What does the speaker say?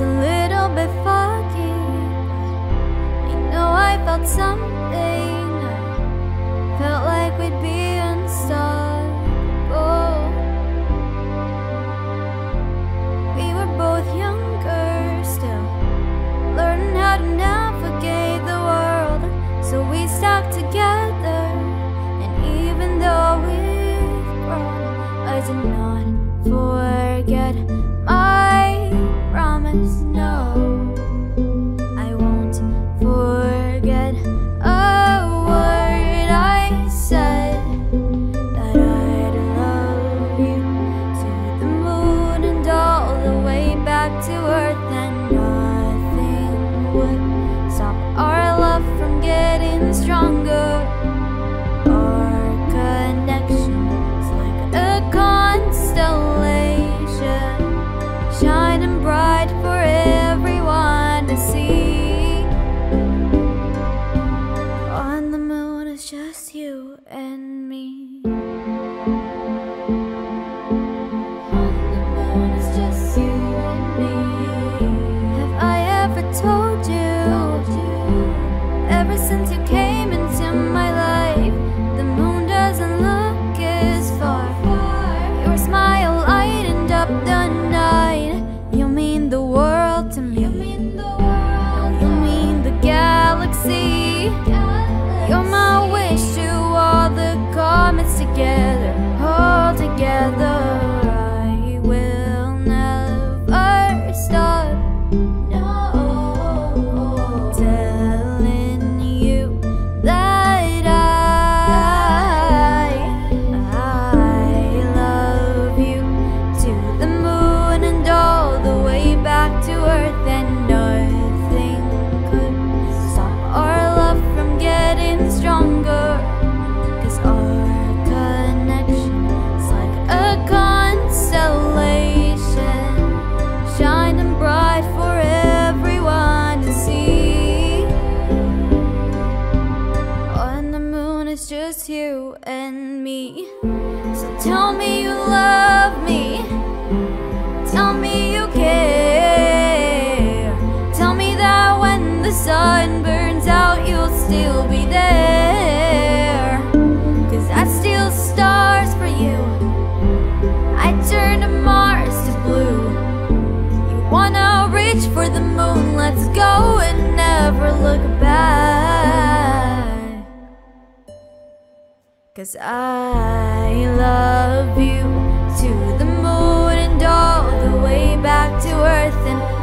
was a little bit foggy. You know I felt something, I felt like we'd be unstoppable. We were both younger, still learning how to navigate the world. So we stuck together, and even though we've grown, I did not forget my promise. No, I won't forget a word I said, that I'd love you to the moon and all the way back to earth, and nothing would stop our love from getting stronger. Our connection's like a constellation, shining bright for everyone to see. On the moon, it's just you and me. On the moon, it's just you and me. Have I ever told you, ever since you came into my life, the moon doesn't look as far. Your smile lightened up the night. The world to me. You mean the world. You mean the galaxy. You're my wish to all the comets together, all together. I will never stop, no, telling you that I love you to the moon and all the way back to earth, and nothing could stop our love from getting stronger. 'Cause our connection's like a constellation, shining bright for everyone to see. On the moon, it's just you and me. So tell me you love me, tell me you care, tell me that when the sun burns out, you'll still be there. 'Cause I steal stars for you, I turn to Mars to blue. You wanna reach for the moon, let's go and never look back. 'Cause I love you to the moon, all the way back to earth, and